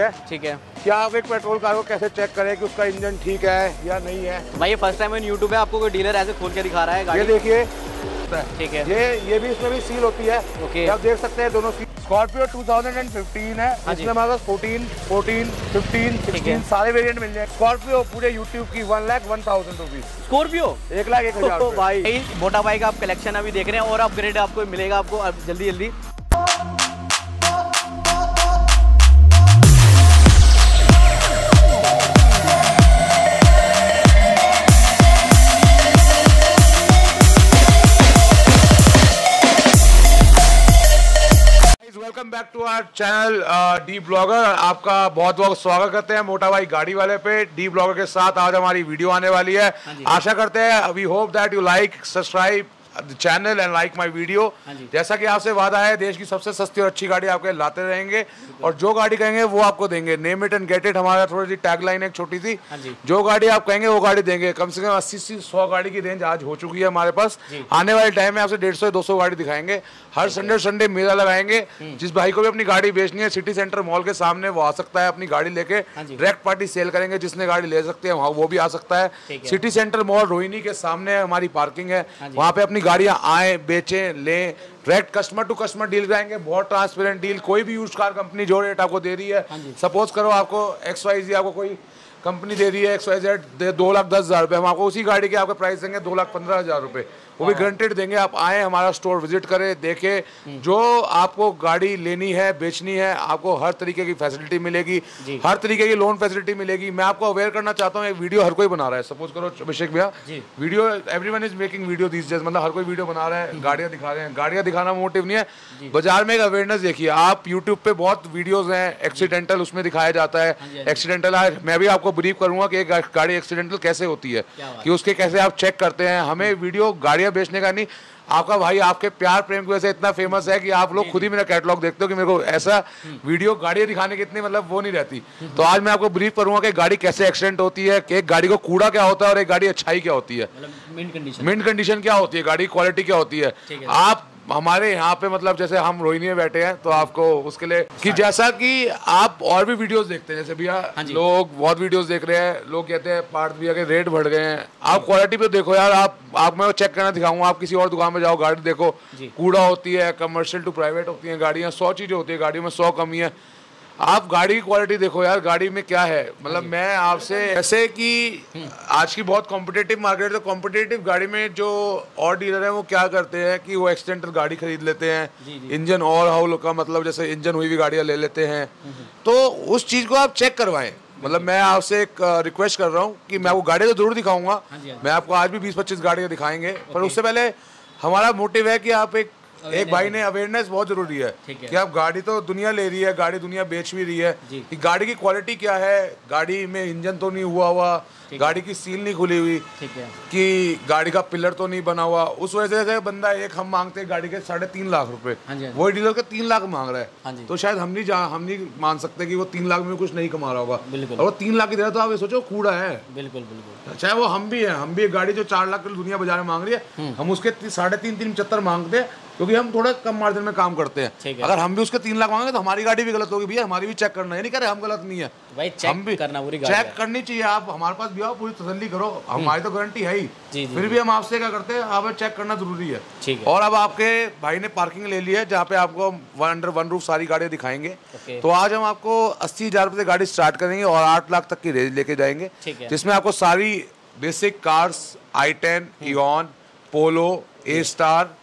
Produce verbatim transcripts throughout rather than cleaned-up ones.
है, ठीक है। क्या आप एक पेट्रोल कार को कैसे चेक करें कि उसका इंजन ठीक है या नहीं है? भाई ये फर्स्ट टाइम यूट्यूब पे आपको कोई डीलर ऐसे खोल के दिखा रहा है गाड़ी, ये देखिए, ठीक है। ये ये भी इसमें भी सील होती है, ओके। आप देख सकते हैं दोनों seal. Scorpio two thousand fifteen है, इसमें हमारे पास फोर्टीन, फोर्टीन, फिफ्टीन, सिक्सटीन सारे वेरिएंट मिल जाए। स्कॉर्पियो पूरे यूट्यूब की one lakh one thousand rupees Scorpio एक लाख एक हजार भाई मोटा भाई का आप कलेक्शन अभी देख रहे हैं और अपग्रेड आपको मिलेगा आपको जल्दी जल्दी। Back to our channel D blogger, आपका बहुत बहुत स्वागत करते हैं मोटा भाई गाड़ी वाले पे। डी ब्लॉगर के साथ आज हमारी वीडियो आने वाली है। आशा करते हैं we hope that you like subscribe the channel and like my video. जैसा कि आपसे वादा है, देश की सबसे सस्ती और अच्छी गाड़ी आपके लाते रहेंगे और जो गाड़ी कहेंगे वो आपको देंगे। Name it and get it हमारा थोड़ी सी टैगलाइन है एक छोटी सी, जो गाड़ी आप कहेंगे वो गाड़ी देंगे। कम से कम अस्सी से सौ गाड़ी की रेंज आज हो चुकी है हमारे पास। आने वाले टाइम में आपसे डेढ़ सौ दो सौ गाड़ी दिखाएंगे। हर संडे संडे मेला लगाएंगे। जिस भाई को भी अपनी गाड़ी बेचनी है सिटी सेंटर मॉल के सामने वो आ सकता है, अपनी गाड़ी लेके डायरेक्ट पार्टी सेल करेंगे। जिसने गाड़ी ले सकते हैं वो भी आ सकता है। सिटी सेंटर मॉल रोहिणी के सामने हमारी पार्किंग है, वहाँ पे अपनी गाड़ियां आए, बेचें, लें। Direct customer to customer deal कराएंगे, बहुत ट्रांसपेरेंट डील। कोई भी यूज कार कंपनी जो रेट आपको दे रही है, सपोज करो आपको एक्स वाई जी आपको कोई कंपनी दे रही है एक्स वाई जेड दो लाख दस हज़ार रुपये, हम आपको उसी गाड़ी के आपके प्राइस देंगे दो लाख पंद्रह हज़ार रुपये, वो भी गारंटेड देंगे। आप आए, हमारा स्टोर विजिट करें, देखें। जो आपको गाड़ी लेनी है, बेचनी है, आपको हर तरीके की फैसिलिटी मिलेगी, हर तरीके की लोन फैसिलिटी मिलेगी। मैं आपको अवेयर करना चाहता हूँ, एक वीडियो हर कोई बना रहा है। सपोज करो अभिषेक भैया video, everyone is making video this days, मतलब हर कोई वीडियो बना रहा है, गाड़ियाँ दिखा रहे हैं। गाड़ियाँ दिखाना मोटिव नहीं है, बाजार में एक अवेयरनेस देखिए। आप यूट्यूब पर बहुत वीडियोज़ हैं एक्सीडेंटल, उसमें दिखाया जाता है एक्सीडेंटल। मैं भी आपको ब्रीफ करूंगा कि एक गाड़ी एक्सीडेंटल कैसे होती है, कि उसके कैसे आप चेक करते हैं। हमें वीडियो गाड़ियां बेचने का नहीं, आपका भाई आपके प्यार प्रेम की वजह से इतना फेमस है कि आप लोग खुद ही मेरा कैटलॉग देखते हो कि मेरे को ऐसा वीडियो गाड़ियाँ दिखाने की इतनी मतलब वो नहीं रहती। तो आज मैं आपको ब्रीफ करूंगा कि गाड़ी कैसे एक्सीडेंट होती है, कि एक गाड़ी को कूड़ा क्या होता है और एक गाड़ी अच्छाई क्या होती है, मिंट कंडीशन क्या होती है, गाड़ी क्वालिटी क्या होती है। आप हमारे यहाँ पे मतलब जैसे हम रोहिणी में बैठे हैं तो आपको उसके लिए कि जैसा कि आप और भी वीडियोस देखते हैं, जैसे भैया लोग बहुत वीडियोस देख रहे हैं, लोग कहते हैं पार्ट्स भैया के रेट बढ़ गए हैं। आप क्वालिटी पे देखो यार, आप आप मैं चेक करना दिखाऊंगा, आप किसी और दुकान में जाओ गाड़ी देखो, कूड़ा होती है, कमर्शियल टू प्राइवेट होती है गाड़ियाँ, सौ चीज़ें होती है गाड़ियों में, सौ कमी है। आप गाड़ी की क्वालिटी देखो यार, गाड़ी में क्या है। मतलब मैं आपसे ऐसे कि आज की बहुत कॉम्पिटेटिव मार्केट, तो कॉम्पिटेटिव गाड़ी में जो और डीलर हैं वो क्या करते हैं कि वो एक्सीडेंटल गाड़ी खरीद लेते हैं, इंजन और हाउल का मतलब जैसे इंजन हुई भी गाड़ियाँ ले लेते हैं। तो उस चीज़ को आप चेक करवाएं। मतलब मैं आपसे एक रिक्वेस्ट कर रहा हूँ कि मैं वो गाड़ी तो जरूर दिखाऊँगा, मैं आपको आज भी बीस पच्चीस गाड़ियाँ दिखाएंगे, पर उससे पहले हमारा मोटिव है कि आप एक एक भाई ने अवेयरनेस बहुत जरूरी है कि आप गाड़ी तो दुनिया ले रही है, गाड़ी दुनिया बेच भी रही है, कि गाड़ी की क्वालिटी क्या है, गाड़ी में इंजन तो नहीं हुआ हुआ, गाड़ी की सील नहीं खुली हुई, कि गाड़ी का पिलर तो नहीं बना हुआ। उस वजह से बंदा एक हम मांगते हैं गाड़ी के साढ़े तीन लाख रुपए, वो डीलर का तीन लाख मांग रहा है, तो शायद हम नहीं हम नहीं मान सकते कि वो तीन लाख में कुछ नहीं कमा रहा होगा। और तीन लाख की तरह तो आप ये सोचो कूड़ा है, बिल्कुल बिल्कुल। चाहे वो हम भी है, हम भी गाड़ी जो चार लाख की दुनिया बाजार में मांग रही है, हम उसके साढ़े तीन तीन पचहत्तर मांगते हैं क्योंकि हम थोड़ा कम मार्जिन में काम करते हैं। अगर हम भी उसके तीन लाख मांगे तो हमारी गाड़ी भी गलत होगी। भैया हमारी भी चेक करना है, नहीं कह रहे हम गलत नहीं है, भाई चेक हम भी करना, पूरी गाड़ी चेक करनी चाहिए। आप हमारे पास भी आओ, पूरी तसल्ली करो, हमारी तो गारंटी है ही, फिर भी हम आपसे क्या करते हैं, आप चेक करना जरूरी है। और अब आपके भाई ने पार्किंग ले ली है जहाँ पे आपको अंडर वन रूफ सारी गाड़ियाँ दिखाएंगे। तो आज हम आपको अस्सी हजार रुपये से गाड़ी स्टार्ट करेंगे और आठ लाख तक की रेंज लेके जाएंगे, जिसमें आपको सारी basic cars i ten even Polo A Star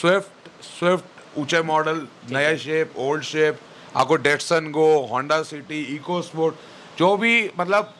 Swift Swift ऊंचे मॉडल, नया शेप ओल्ड शेप, आपको Datsun Go, Honda City, eco sport, जो भी मतलब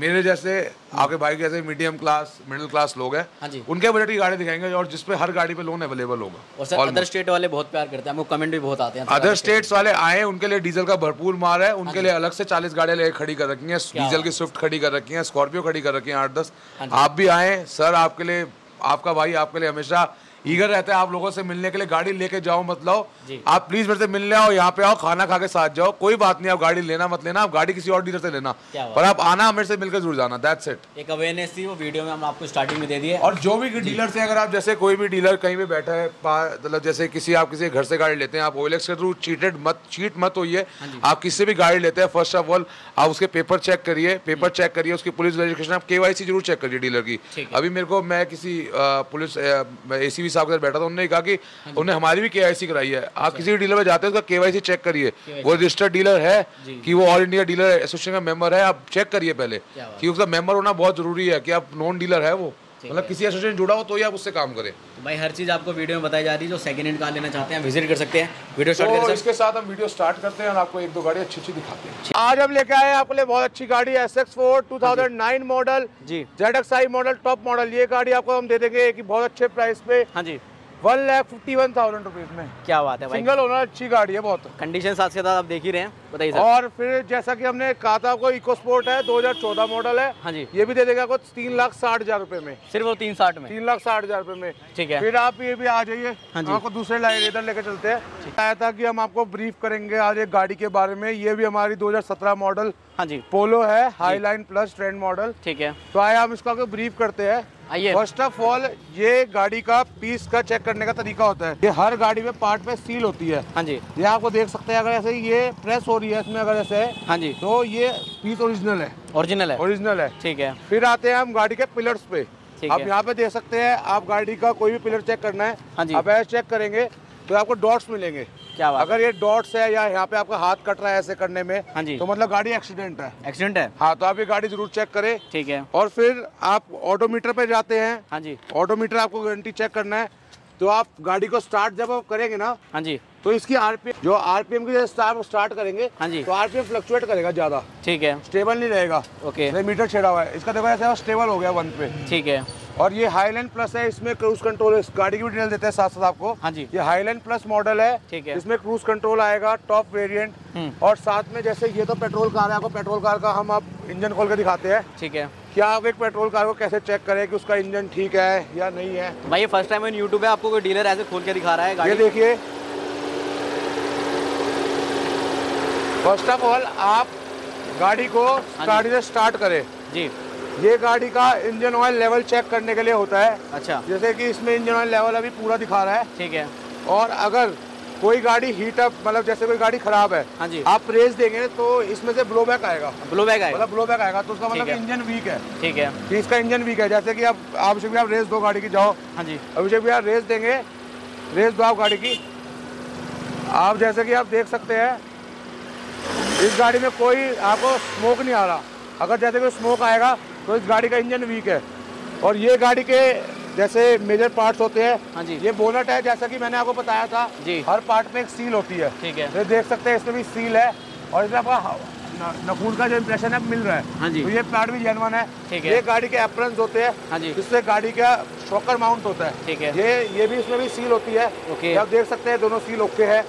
मेरे जैसे आपके भाई के जैसे मीडियम क्लास मिडिल क्लास लोग हैं, हाँ उनके बजट की गाड़ी दिखाएंगे और जिसपे हर गाड़ी पे लोन अवेलेबल होगा। और सर अदर स्टेट वाले बहुत प्यार करते हैं, हमको कमेंट भी बहुत आते हैं, अदर स्टेट्स वाले आए, उनके लिए डीजल का भरपूर मार है, उनके लिए अलग से चालीस गाड़ियाँ लेकर खड़ी कर रखी हैं, डीजल की स्विफ्ट खड़ी कर रखी हैं, स्कॉर्पियो खड़ी कर रखी है आठ दस। आप भी आए सर, आपके लिए आपका भाई आपके लिए हमेशा ईगर रहते हैं आप लोगों से मिलने के लिए। गाड़ी लेके जाओ मत लाओ, आप प्लीज मेरे से मिलने आओ, यहाँ पे आओ, खाना खा के साथ जाओ, कोई बात नहीं। आप गाड़ी लेना मत लेना, आप गाड़ी किसी और डीलर से लेना, पर आप आना, मेरे से मिलकर जरूर जाना। That's it. एक अवेयरनेस थी, वो वीडियो में हम आपको स्टार्टिंग में दे दिए। और जो भी डीलर से, अगर आप जैसे कोई भी डीलर कहीं भी बैठा है, मतलब जैसे किसी आप किसी घर से गाड़ी लेते हैं, आप ओएलएक्स के थ्रू चीटेड मत चीट मत होइए। आप किसी भी गाड़ी लेते हैं, फर्स्ट ऑफ ऑल आप उसके पेपर चेक करिए, पेपर चेक करिए, उसकी पुलिस वेरिफिकेशन, आप केवाईसी जरूर चेक करिए डीलर की। अभी मेरे को, मैं किसी पुलिस एसीबी साहब के साथ बैठा था, उन्होंने कहा कि उन्होंने हमारी भी केवाईसी कराई है। आप किसी भी डीलर पे जाते हैं, उसका केवाईसी चेक करिए, वो रजिस्टर्ड डीलर है कि वो ऑल इंडिया डीलर एसोसिएशन का मेंबर है, आप चेक करिए पहले कि उसका मेंबर होना बहुत जरूरी है, कि आप नॉन डीलर है वो, मतलब किसी एसोसिएशन जुड़ा हो तो ही आप उससे काम करें। तो भाई हर चीज़ आपको वीडियो में बताई जा रही है। जो सेकंड हैंड कार लेना चाहते हैं विजिट कर सकते हैं। वीडियो स्टार्ट तो इसके साथ हम वीडियो स्टार्ट करते हैं और आपको एक दो गाड़ी अच्छी अच्छी दिखाते हैं। आज हम लेके आए हैं आपके लिए बहुत अच्छी गाड़ी है, एस एक्स फोर दो हज़ार नौ मॉडल जी, Z X I model, top model. ये गाड़ी आपको हम दे देंगे एक बहुत अच्छे प्राइस पे। हाँ जी, one lakh fifty one thousand rupees में। क्या बात है भाई, सिंगल ओनर, अच्छी गाड़ी है बहुत। कंडीशन साथ के साथ आप देख ही रहे हैं, बताइए। और फिर जैसा कि हमने कहा था आपको, इको स्पोर्ट है, दो हज़ार चौदह मॉडल है। हाँ जी, ये भी दे देगा आपको तीन लाख साठ हजार रुपए में, सिर्फ वो तीन साठ में, तीन लाख साठ हजार रुपए में। ठीक है, फिर आप ये भी आ जाइए। हाँ जी, आपको दूसरे लाइन इधर लेके चलते हैं। आया था कि हम आपको ब्रीफ करेंगे आज एक गाड़ी के बारे में। ये भी हमारी दो हज़ार सत्रह मॉडल, हाँ जी, पोलो है, हाईलाइन प्लस ट्रेंड मॉडल। ठीक है, तो आए हम इसका ब्रीफ करते हैं। फर्स्ट ऑफ ऑल ये गाड़ी का पीस का चेक करने का तरीका होता है, ये हर गाड़ी में पार्ट में सील होती है। हाँ जी, ये आपको देख सकते हैं, अगर ऐसे ये प्रेस हो रही है इसमें, अगर ऐसे है, हाँ जी, तो ये पीस ओरिजिनल है, ओरिजिनल है, ओरिजिनल है। ठीक है, फिर आते हैं हम गाड़ी के पिलर्स पे। आप यहाँ पे देख सकते हैं, आप गाड़ी का कोई भी पिलर चेक करना है, हाँ जी, आप ऐसे चेक करेंगे तो आपको डॉट्स मिलेंगे। क्या बात, अगर ये डॉट्स है या यहाँ पे आपका हाथ कट रहा है ऐसे करने में, हाँ जी, तो मतलब गाड़ी एक्सीडेंट है, एक्सीडेंट है। हाँ, तो आप ये गाड़ी जरूर चेक करें। ठीक है, और फिर आप ऑटोमीटर पे जाते हैं। हाँ जी, ऑटोमीटर आपको गारंटी चेक करना है, तो आप गाड़ी को स्टार्ट जब आप करेंगे ना, हाँ जी, तो इसकी आरपीएम, जो आरपीएम की स्टार्ट स्टार्ट करेंगे, हाँ जी, तो आरपीएम फ्लक्चुएट करेगा ज्यादा। ठीक है, स्टेबल नहीं रहेगा। ओके, मीटर छेड़ा हुआ है इसका, देखो ऐसा स्टेबल हो गया वन पे। ठीक है, और ये हाईलाइन प्लस है, इसमें क्रूज कंट्रोल, इस गाड़ी की भी डिटेल देते हैं साथ साथ आपको। हाँ जी, ये हाईलाइन प्लस मॉडल है, है, इसमें क्रूज कंट्रोल आएगा, टॉप वेरिएंट। और साथ में जैसे ये तो पेट्रोल कार है, आपको पेट्रोल कार का हम आप इंजन खोल के दिखाते हैं। ठीक है, क्या आप एक पेट्रोल कार को कैसे चेक करें कि उसका इंजन ठीक है या नहीं है। भाई फर्स्ट टाइम यूट्यूब है, आपको कोई डीलर ऐसे खोल के दिखा रहा है गाड़ी। ये देखिए, फर्स्ट ऑफ ऑल आप गाड़ी को गाड़ी से स्टार्ट करें जी। ये गाड़ी का इंजन ऑयल लेवल चेक करने के लिए होता है। अच्छा, जैसे कि इसमें इंजन ऑयल लेवल अभी पूरा दिखा रहा है। ठीक है, और अगर कोई गाड़ी हीटअप, मतलब जैसे कोई गाड़ी खराब है, हाँ जी, आप रेस देंगे तो इसमें से ब्लो बैक आएगा, ब्लो बैक आएगा, मतलब ब्लो बैक आएगा, तो उसका मतलब इंजन वीक है। ठीक है, कि इसका इंजन वीक है। जैसे कि आप अभिषेक भैया रेस दो गाड़ी की, जाओ। हाँ जी, अभिषेक भैया रेस देंगे, रेस दो आप गाड़ी की। आप जैसे कि आप देख सकते हैं इस गाड़ी में कोई आपको स्मोक नहीं आ रहा। अगर जैसे कोई स्मोक आएगा तो इस गाड़ी का इंजन वीक है। और ये गाड़ी के जैसे मेजर पार्ट्स होते हैं, हाँ जी, ये बोनट है, जैसा कि मैंने आपको बताया था जी, हर पार्ट में एक सील होती है। ठीक है, ये देख सकते हैं इसमें भी सील है, और इसमें आपका नखून का जो इम्प्रेशन है मिल रहा है। हाँ जी, तो ये पार्ट भी जेनवन है। ठीक है, ये गाड़ी के एप्रन्स होते हैं, हाँ जी, इससे गाड़ी का शॉकर माउंट होता है। ठीक है, ये ये भी इसमें भी सील होती है। ओके, आप देख सकते हैं दोनों सील ओके है।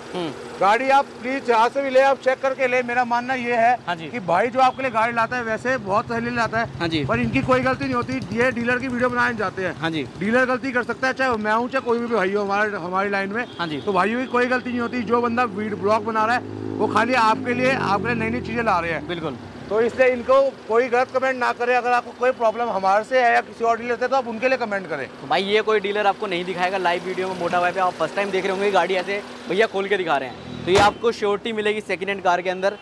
गाड़ी आप प्लीज जहाँ से भी ले, आप चेक करके ले। मेरा मानना ये है, हाँ जी, कि भाई जो आपके लिए गाड़ी लाता है वैसे बहुत सही लाता है। हाँ जी, पर इनकी कोई गलती नहीं होती, ये डीलर की वीडियो बनाने जाते हैं। हाँ जी, डीलर गलती कर सकता है, चाहे मैं हूँ चाहे कोई भी भाई हो हमारे हमारी लाइन में। हाँ जी, तो भाइयों की कोई गलती नहीं होती। जो बंदा ब्लॉग बना रहा है वो खाली आपके लिए, आपके लिए नई नई चीजें ला रहे हैं। बिल्कुल, तो इसलिए इनको कोई गलत कमेंट ना करें। अगर आपको कोई प्रॉब्लम हमारे से है या किसी और डीलर से, तो आप उनके लिए कमेंट करें। तो भाई ये कोई डीलर आपको नहीं दिखाएगा लाइव वीडियो में। मोटा भाई पे आप फर्स्ट टाइम देख रहे होंगे गाड़ी ऐसे भैया खोल के दिखा रहे हैं, तो ये आपको श्योरिटी मिलेगी सेकेंड हैंड कार के अंदर।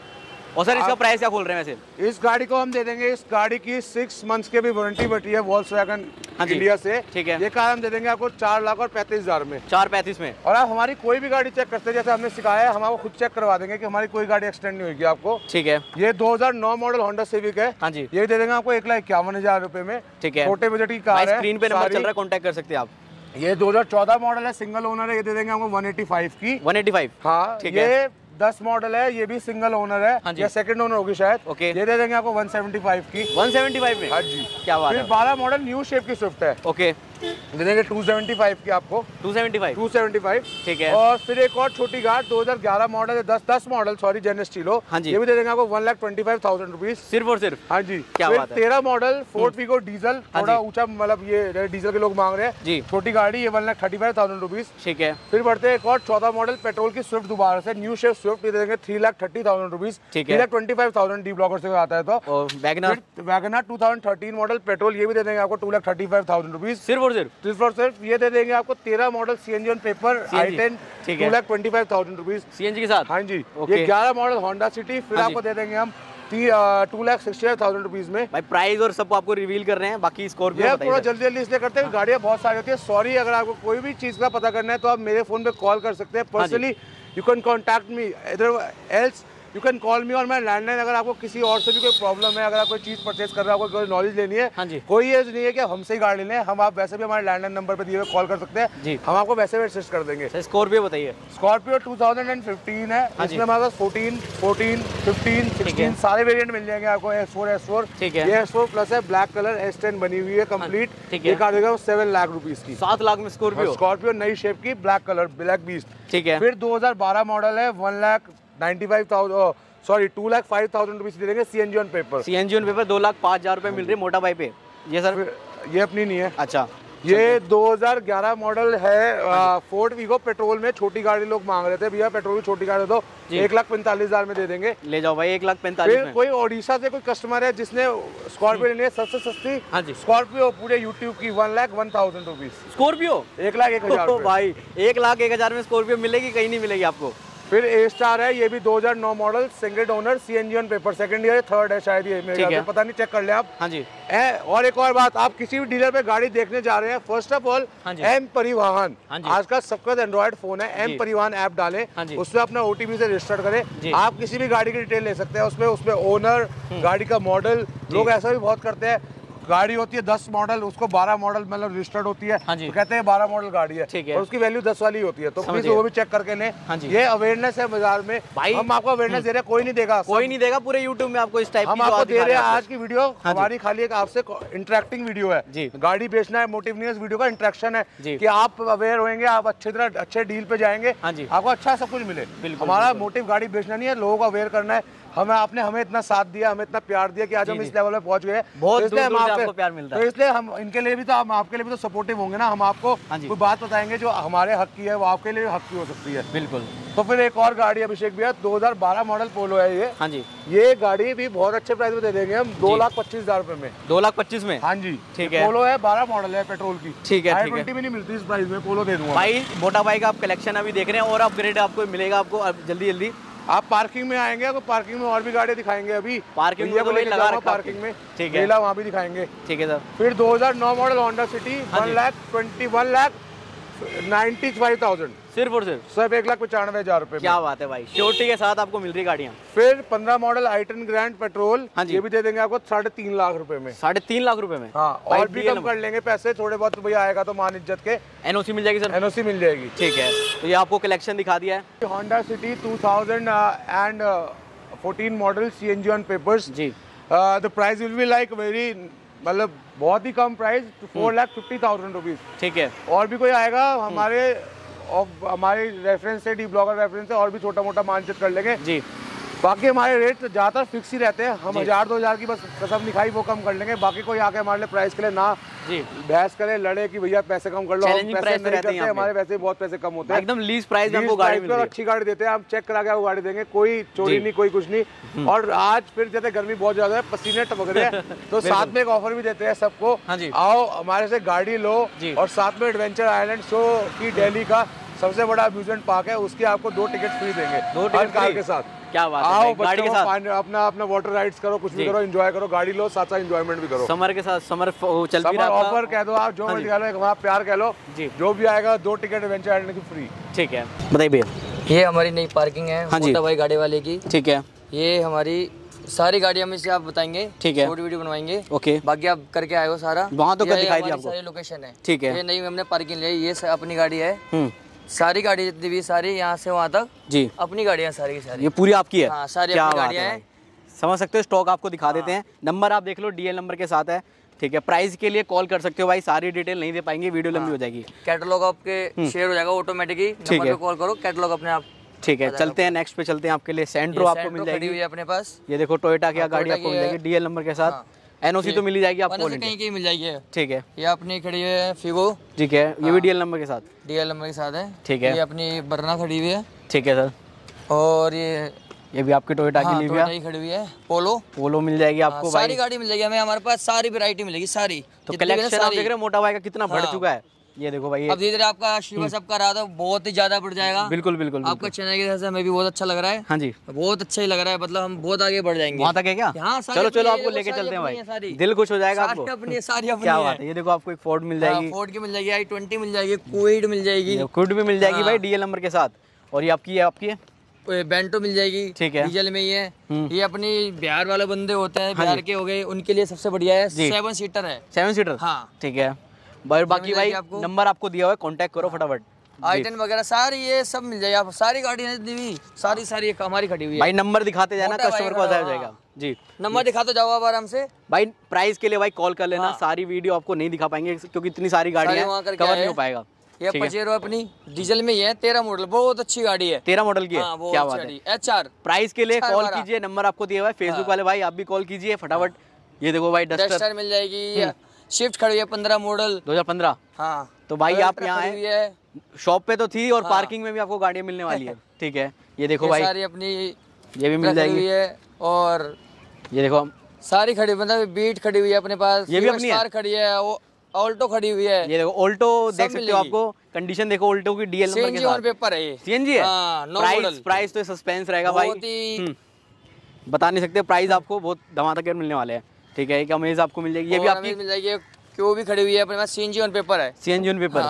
और सर इसका प्राइस क्या खोल रहे हैं वैसे? इस गाड़ी को हम दे देंगे, इस गाड़ी की सिक्स मंथ्स की भी वारंटी बटी है वॉल्सवैगन इंडिया से। ठीक है, ये कार हम दे देंगे आपको चार लाख और पैंतीस हजार में, चार पैंतीस में। और आप हमारी कोई भी गाड़ी चेक करते हैं, जैसे हमने सिखाया है, हम आपको खुद चेक करवा देंगे कि हमारी कोई गाड़ी एक्सीडेंट नहीं होगी आपको। ठीक है, ये दो हजार नौ मॉडल होंडा सिविक है। हाँ जी, ये दे देंगे आपको एक लाख इक्यावन हजार रुपए में। ठीक है, छोटे बजट की कार है, स्क्रीन पे नंबर चल रहा है, कॉन्टेक्ट कर सकते हैं आप। ये दो हजार चौदह मॉडल है, सिंगल ओनर है, ये दे देंगे आपको वन एटी फाइव की, वन एटी फाइव हाँ ठीक है, दस मॉडल है, ये भी सिंगल ओनर है। हाँ जी, या सेकंड ओनर होगी शायद। ओके, ये दे देंगे आपको वन सेवेंटी फाइव की, वन सेवेंटी फाइव में। हाँ जी, क्या बात है। बारह मॉडल न्यू शेप की स्विफ्ट है। ओके, दे देंगे टू सेवेंटी फाइव की आपको। Two seventy five two seventy five ठीक है। और फिर एक और छोटी कार दो हज़ार ग्यारह मॉडल है, दस दस मॉडल सॉरी जेन स्टीलो, हाँ जी, ये भी दे देंगे आपको one lakh twenty five thousand rupees सिर्फ और सिर्फ। हाँ जी क्या बात है। तेरह मॉडल फोर्ड फिगो डीजल, थोड़ा ऊंचा मतलब ये डीजल के लोग मांग रहे हैं जी, छोटी गाड़ी ये one lakh thirty five thousand rupees ठीक है। फिर बढ़ते हैं एक और चौदह मॉडल पेट्रोल की स्विफ्ट दोबारा से न्यू शेप स्विफ्ट, ये दे देंगे three lakh thirty thousand rupees ठीक है, ट्वेंटी फाइव थाउजेंड डी ब्लॉगर से आता है। तो WagonR WagonR two thousand thirteen model petrol, ये भी दे देंगे आपको two lakh thirty five thousand rupees सिर्फ और सिर्फ सिर्फ और सिर्फ। ये दे देंगे आपको तेरह model C N G on paper I ten two lakh twenty five thousand rupees C N G के साथ। हाँ जी ये ग्यारह मॉडल होंडा सिटी, फिर आपको दे देंगे हम two lakh sixty five thousand rupees में। भाई प्राइस और सब आपको रिवील कर रहे हैं, बाकी स्कॉर्पियो थोड़ा जल्दी जल्दी इसलिए करते हैं, गाड़ियाँ बहुत सारी होती है। सॉरी अगर आपको कोई भी चीज़ का पता करना है तो आप मेरे फोन पे कॉल कर सकते हैं, personally you can contact me, else you can call me और मैं लैंडलाइन। अगर आपको किसी और से भी कोई प्रॉब्लम है, अगर आप कोई चीज़ परचेज कर रहे हो, कोई नॉलेज लेनी है, हाँ जी, कोई ये नहीं है कि हमसे ही गाड़ी लें, हम आप वैसे भी हमारे लैंडलाइन नंबर पर दिए हुए कॉल कर सकते हैं जी, हम आपको वैसे भी असिस्ट कर देंगे। स्कॉर्पियो बताइए। स्कॉर्पियो टू थाउजेंड फिफ्टीन है, हाँ इसमें हमारे पास फोर्टीन फोर्टीन फिफ्टीन सिक्सटीन सारे वेरियंट मिल जाएंगे आपको। एस फोर एस फोर ठीक है, एस फोर प्लस है, ब्लैक कलर एस टेन बनी हुई है कम्प्लीट, ये कार देगा सेवन लाख रुपीज की, सात लाख में स्कॉर्पियो स्कॉर्पियो नई शेप की ब्लैक कलर ब्लैक बीस्ट ठीक है। फिर दो हजार बारह मॉडल है, one lakh ninety five thousand sorry two lakh five thousand rupees दे देंगे CNG on paper. CNG on paper दो लाख पाँच हजार रुपये मिल रही है मोटा बाई पे। ये सर ये अपनी नहीं है। अच्छा ये दो हज़ार ग्यारह मॉडल है फोर्ड वीगो पेट्रोल में, छोटी गाड़ी लोग मांग रहे थे, भैया पेट्रोल की छोटी गाड़ी तो एक लाख पैंतालीस हजार में दे देंगे, ले जाओ भाई एक लाख पैंतालीस। कोई ओडिशा से कोई कस्टमर है जिसने स्कॉर्पियो लेनी है सबसे सस्ती स्कॉर्पियो पूरे यूट्यूब की, one lakh one thousand rupees Scorpio एक लाख एक हजार भाई एक लाख एक हजार में स्कॉर्पियो मिलेगी, कहीं नहीं मिलेगी आपको। फिर ए स्टार है, ये भी दो हज़ार नौ model single owner CNG on paper, second year है, थर्ड है शायद, ये मेरे पता नहीं, चेक कर ले आप। हाँ जी ए, और एक और बात, आप किसी भी डीलर पे गाड़ी देखने जा रहे हैं, फर्स्ट ऑफ ऑल एम परिवहन, आज का सबका एंड्रॉइड फोन है, एम परिवहन ऐप डालें, उसमें अपना ओटीपी से रजिस्टर करें, आप किसी भी गाड़ी की डिटेल ले सकते हैं उसमें, उसमें ओनर गाड़ी का मॉडल, लोग ऐसा भी बहुत करते हैं, गाड़ी होती है दस मॉडल उसको बारह मॉडल मतलब रजिस्टर्ड होती है, हाँ तो कहते हैं बारह मॉडल गाड़ी है, है। और उसकी वैल्यू दस वाली होती है, तो प्लीज वो भी चेक करके लें। हाँ ये अवेयरनेस है बाजार में, भाई हम आपको अवेयरनेस दे रहे हैं, कोई नहीं देगा, कोई नहीं देगा पूरे यूट्यूब में आपको इस टाइप हम आपको दे रहे हैं। आज की वीडियो हमारी खाली एक आपसे इंटरेक्टिंग वीडियो है, गाड़ी बेचना है मोटिव नहीं है, इस वीडियो का इंटरेक्शन है कि आप अवेयर होंगे, आप अच्छे तरह अच्छे डील पे जाएंगे, आपको अच्छा सब कुछ मिले। हमारा मोटिव गाड़ी बेचना नहीं है, लोगों को अवेयर करना है। हमें आपने हमें इतना साथ दिया, हमें इतना प्यार दिया कि आज हम इस लेवल में पहुंच गए, बहुत इसलिए हम आपको प्यार मिलता है, तो इसलिए हम इनके लिए भी तो हम आपके लिए भी तो सपोर्टिव होंगे ना, हम आपको कोई बात बताएंगे जो हमारे हक की है वो आपके लिए हक की हो सकती है। बिल्कुल। तो फिर एक और गाड़ी अभिषेक भैया दो हज़ार बारह मॉडल पोलो है ये, हाँ जी ये गाड़ी भी बहुत अच्छे प्राइस में दे देंगे हम, दो लाख पच्चीस हजार रूपये में, दो लाख पच्चीस में हाँ जी ठीक है। पोलो है, बारह मॉडल है पेट्रोल की ठीक है, ट्वेंटी में नहीं मिलती इस प्राइस में, पोलो दे दूंगा भाई। मोटा बाइक आप कलेक्शन अभी देख रहे हैं और अपग्रेड आपको मिलेगा, आपको जल्दी जल्दी आप पार्किंग में आएंगे आपको पार्किंग में और भी गाड़ियाँ दिखाएंगे, अभी पार्किंग तो ले लगा पार्किंग में ठीक है, वहाँ भी दिखाएंगे ठीक है सर। फिर दो हज़ार नौ model Honda City one lakh twenty one lakh ninety five thousand सिर्फ और सिर्फ सिर्फ एक लाख पचानवे हजार रुपए। क्या बात है भाई, श्योरिटी के साथ आपको मिल रही गाड़ियाँ। फिर पंद्रह model I ten grand petrol, हाँ ये भी दे देंगे आपको साढ़े तीन लाख रुपए में, साढ़े तीन लाख रुपए में हाँ, और भी कम कर लेंगे पैसे थोड़े बहुत, भैया आएगा तो मान इज्जत के एनओसी मिल जाएगी सर, एनओसी मिल जाएगी ठीक है। तो ये आपको कलेक्शन दिखा दिया है, Honda City two thousand and fourteen model C N G on papers जी, the price will be like very मतलब बहुत ही कम price, four lakh fifty thousand rupees ठीक है। और भी कोई आएगा हमारे और हमारे रेफरेंस से डी ब्लॉगर रेफरेंस से और भी छोटा मोटा मानचित्र कर लेंगे जी, बाकी हमारे रेट ज़्यादातर फिक्स ही रहते हैं, हम हजार दो हजार की बस कसम दिखाई वो कम कर लेंगे, बाकी कोई आके हमारे लिए प्राइस के लिए ना जी बहस करे लड़े कि भैया पैसे कम कर लो, हम पैसे नहीं करते, हमारे वैसे बहुत पैसे कम होते हैं, एकदम लीज प्राइस में गाड़ी मिलती है, अच्छी गाड़ी देते हैं, हम चेक करा के वो गाड़ी देंगे, कोई चोरी नहीं कोई कुछ नहीं। और आज फिर जैसे गर्मी बहुत ज्यादा है, पसीने टपक रहे हैं, तो साथ में एक ऑफर भी देते हैं सबको, आओ हमारे से गाड़ी लो और साथ में एडवेंचर आइलैंड शो की दिल्ली का सबसे बड़ा अम्यूजमेंट पार्क है, उसके आपको दो टिकट फ्री देंगे, दो टिकट कार के साथ। क्या बात है, आओ गाड़ी के साथ अपना अपना वाटर राइड्स करो, कुछ भी करो, एंजॉय करो, गाड़ी लो, साथ साथ एंजॉयमेंट भी करो, समर के साथ समर चल भी रहा है, ऑफर कह दो आप जो भी कह लो, एक हमारा प्यार कह लो, जो भी आएगा दो टिकट एडवेंचर आइलैंड की फ्री ठीक है। बताइए भैया, ये हमारी नई पार्किंग है मोटा भाई गाड़ी वाले की ठीक है, ये हमारी सारी गाड़ियां में से आप बताएंगे ठीक है, वीडियो बनवाएंगे ओके, बाकी आप करके आए हो सारा वहाँ तो दिखाई दिया आपको, सारी लोकेशन है ठीक है, ये नई हमने पार्किंग ली, ये अपनी गाड़ी है, सारी गाड़ी जितनी भी सारी यहाँ से वहाँ तक जी अपनी गाड़ियाँ सारी की सारी, ये पूरी आपकी है हाँ, सारी अपनी गाड़ियाँ हैं, समझ सकते हो। स्टॉक आपको दिखा हाँ। देते हैं, नंबर आप देख लो, डीएल नंबर के साथ है ठीक है। प्राइस के लिए कॉल कर सकते हो भाई, सारी डिटेल नहीं दे पाएंगे, वीडियो लंबी हो जाएगी। कैटलॉग आपके शेयर हो जाएगा ऑटोमेटिकली, ठीक है, कॉल करो कैटलॉग अपने आप। ठीक है, चलते हैं नेक्स्ट पे, चलते हैं आपके लिए सेंट्रो आपको मिल जाएगी हुई अपने पास। ये देखो टोयोटा की गाड़ी आपको मिल जाएगी डीएल नंबर के साथ, एनओसी तो मिली जाएगी आपको, कहीं कहीं मिल जाएगी। ठीक है, ये अपनी खड़ी है फिगो, ठीक है, ये भी डीएल नंबर के साथ, डीएल नंबर के साथ है, ठीक है। ये अपनी बरना खड़ी हुई है, ठीक है सर, और ये ये भी आपकी टोयोटा की लिविया खड़ी हुई है, पोलो, पोलो मिल जाएगी आपको। हाँ, सारी गाड़ी मिल जाएगी हमें, हमारे पास सारी वैरायटी मिलेगी सारी। तो कलेक्शन आप देख रहे हो मोटा भाई का कितना बढ़ चुका है। ये देखो भाई, अब धीरे धीरे आपका शिवा सबका रहा था बहुत ही ज्यादा बढ़ जाएगा। बिल्कुल बिल्कुल, आपका चेन्नई के से हमें भी बहुत अच्छा लग रहा है। हाँ जी, बहुत अच्छा ही लग रहा है, मतलब हम बहुत आगे बढ़ जाएंगे। वहाँ तक है क्या? हाँ, चलो चलो आपको लेके चलते हैं भाई, दिल खुश हो जाएगा आपको। अपनी सारी अपनी क्या बात है। ये देखो आपको एक फोर्ड मिल जाएगी, फोर्ड की मिल जाएगी, आई ट्वेंटी मिल जाएगी, क्विड मिल जाएगी, क्विड भी मिल जाएगी भाई डीएल नंबर के साथ। और ये आपकी है, आपकी है बेंटो मिल जाएगी, ठीक है, डीजल में ही है। ये अपनी बिहार वाले बंदे होते हैं, बिहार के हो गए, उनके लिए सबसे बढ़िया है, सेवन सीटर है, सेवन सीटर हाँ ठीक है। बाकी भाई नंबर आपको दिया हुआ है, कांटेक्ट करो फटाफट। आइटन वगैरह सारी ये सब मिल जाएगी आप, सारी गाड़ियाँ दी सारी सारी हमारी खड़ी हुई है भाई। नंबर दिखाते जाना, कस्टमर को बताया जाएगा जी, नंबर दिखाते जाओ आप आराम से भाई। प्राइस के लिए भाई कॉल कर लेना, सारी वीडियो आपको नहीं दिखा पाएंगे क्योंकि इतनी सारी गाड़ियाँ कवर नहीं हो पाएगा। ये पजेरो अपनी डीजल में ही है, तेरह मॉडल, बहुत अच्छी गाड़ी है, तेरह मॉडल की है। हाँ, क्या बात है। एचआर प्राइस के लिए कॉल कीजिए, नंबर आपको दिया हुआ है। फेसबुक वाले भाई आप भी कॉल कीजिए फटाफट। ये देखो भाई डस्टर मिल जाएगी, शिफ्ट खड़ी है, पंद्रह मॉडल, दो हजार पंद्रह। हाँ तो भाई आप यहाँ आए, शॉप पे तो थी और पार्किंग में भी आपको गाड़ियाँ मिलने वाली है, ठीक है। ये देखो भाई अपनी ये भी मिल जाएगी, और ये देखो सारी खड़ी, मतलब बीट खड़ी हुई है अपने पास, ये भी अपनी खड़ी है, ऑल्टो खड़ी हुई है। ये देखो ऑल्टो देख सकते हो, आपको कंडीशन देखो ऑल्टो की, डीएल नंबर के साथ, और पेपर है, सीएनजी है। आ, प्राइस प्राइस तो सस्पेंस रहेगा भाई, बता नहीं सकते। प्राइस आपको बहुत धमाकेदार मिलने वाले हैं, ठीक है। एक अमेज आपको मिल जाएगी, ये भी आपकी मिल जाएगी, क्यों भी खड़ी हुई है अपने पास, सीएनजी ऑन पेपर है, सीएनजी ऑन पेपर।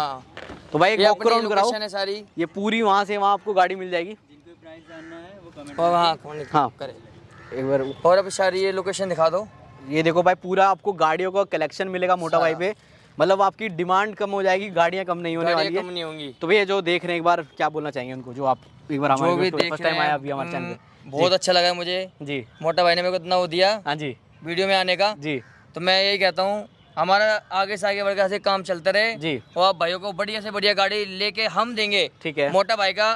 तो भाई एक वॉक अराउंड कराओ सारी, ये पूरी वहाँ से वहाँ आपको गाड़ी मिल जाएगी। एक बार और अब सारी ये लोकेशन दिखा दो। ये देखो भाई पूरा आपको गाड़ियों का कलेक्शन मिलेगा मोटा भाई पे, मतलब आपकी डिमांड कम हो जाएगी, गाड़ियां कम नहीं होने वाली, कम नहीं होंगी। तो भैया जो देख रहे हैं एक बार क्या बोलना चाहिए उनको, जो आप एक बार हमारे फर्स्ट टाइम आया अभी हमारे चैनल पे? बहुत अच्छा लगा मुझे जी, मोटा भाई ने मेरे को इतना वो दिया हाँ जी वीडियो में आने का जी। तो मैं यही कहता हूँ हमारा आगे से आगे बढ़कर ऐसे काम चलता रहे जी, और आप भाइयों को बढ़िया से बढ़िया गाड़ी लेके हम देंगे, ठीक है। मोटा भाई का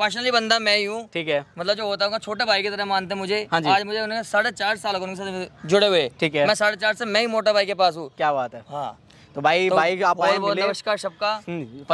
पर्सनली बंदा मैं ही हूँ, ठीक है, मतलब जो होता होगा छोटा भाई की तरह मानते हैं मुझे। हाँ आज मुझे उन्होंने साढ़े चार साल उनके साथ जुड़े हुए, ठीक है, मैं साढ़े चार से मैं ही मोटा भाई के पास हूँ। क्या बात है। हाँ तो भाई तो भाई आप आए, नमस्कार सबका,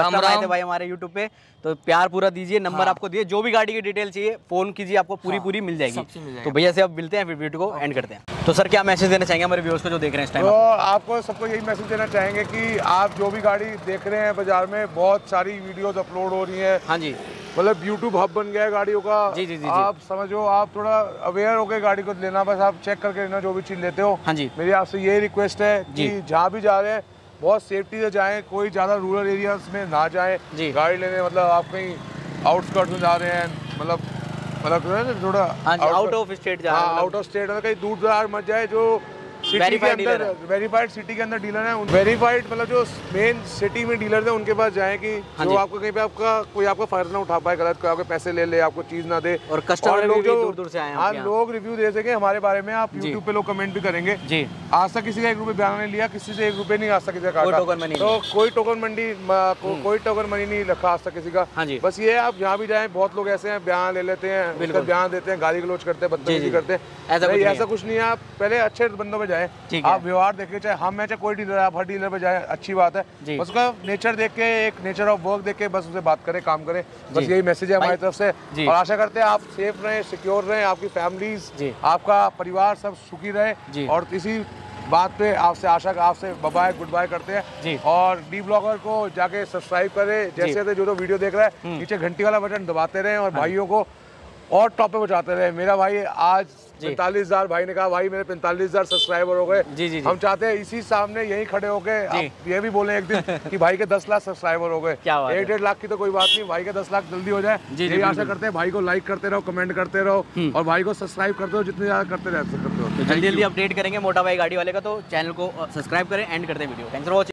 हम आए थे भाई हमारे YouTube पे, तो प्यार पूरा दीजिए। नंबर आपको दिए, जो भी गाड़ी की डिटेल चाहिए फोन कीजिए, आपको पूरी पूरी मिल जाएगी। तो भैया से अब मिलते हैं, फिर वीडियो को एंड करते हैं। तो सर क्या मैसेज देना चाहेंगे हमारे व्यूअर्स को जो देख रहे हैं इस टाइम? तो आपको सबको यही मैसेज देना चाहेंगे कि आप जो भी गाड़ी देख रहे हैं बाजार में, बहुत सारी वीडियोस अपलोड हो रही है। हाँ जी, मतलब यूट्यूब हब बन गया है गाड़ियों का। जी जी जी, आप समझो, आप थोड़ा अवेयर होकर गाड़ी को लेना, बस आप चेक करके लेना जो भी चीज लेते हो। हाँ जी, मेरी आपसे यही रिक्वेस्ट है कि जहाँ भी जा रहे हैं बहुत सेफ्टी से जाएं, कोई ज्यादा रूरल एरियाज में ना जाएं गाड़ी लेने, मतलब आप कहीं आउटस्कर्ट में जा रहे हैं, मतलब मतलब थोड़ा आउट ऑफ स्टेट जा रहे हैं, आउट ऑफ स्टेट मतलब कहीं दूर दराज मत जाए। जो सिटी के अंदर वेरीफाइड सिटी के अंदर डीलर है, वेरीफाइड मतलब जो मेन सिटी में डीलर है उनके पास जाएं, कि जो आपको कहीं पे आपका कोई आपका फर्ज ना उठा पाए गलत, कोई आपके पैसे ले ले, आपको चीज ना दे। और कस्टमर लोग जो दूर दूर से आए हैं, हाँ लोग रिव्यू दे सके हमारे बारे में, आप यूट्यूब पे लोग कमेंट भी करेंगे जी। आज तक किसी का एक रुपये बयान नहीं लिया, किसी से एक रुपये नहीं आज तक किसी का, तो कोई टोकन मंडी कोई टोकन मनी नहीं रखा आज तक किसी का। बस ये आप जहाँ भी जाए, बहुत लोग ऐसे हैं बयान ले लेते हैं, बयान देते हैं, गाली गलोच करते हैं, बदतमीजी करते हैं, ऐसा कुछ नहीं है। आप पहले अच्छे बंदों में जाए, आप व्यवहार देखे, चाहे हम है चाहे कोई डीलर, आप हर डीलर पे जाए, अच्छी बात है। बस उसका नेचर देख के, एक नेचर ऑफ वर्क देख के बस उसे बात करें, काम करें, बस यही मैसेज है हमारी तरफ से। और आशा करते हैं आप सेफ रहें, सिक्योर रहें, आपकी फैमिलीज आपका परिवार सब सुखी रहे, और इसी बात पे आपसे आशा आपसे बाय गुड बाय करते हैं। और डी ब्लॉगर को जाके सब्सक्राइब करें, जैसे जो जो वीडियो देख रहा है नीचे घंटी वाला बटन दबाते रहे, और भाइयों को और टॉप पे पहुँचाते रहे। मेरा भाई आज पैंतालीस हजार भाई ने कहा भाई मेरे पैंतालीस हजार सब्सक्राइबर हो गए। जी जी, हम चाहते हैं इसी सामने यहीं खड़े होकर आप ये भी बोले एक दिन कि भाई के दस लाख सब्सक्राइबर हो गए। एक डेढ़ लाख की तो कोई बात नहीं, भाई के दस लाख जल्दी हो जाए, यही आशा करते हैं। भाई को लाइक करते रहो, कमेंट करते रहो, और भाई को सब्सक्राइब करते रहो, जितने ज्यादा करते रह सकते हो। जल्दी जल्दी अपडेट करेंगे मोटा भाई गाड़ी वाले का, तो चैनल को सब्सक्राइब करें। एंड करते हैं वीडियो। Thanks for watching.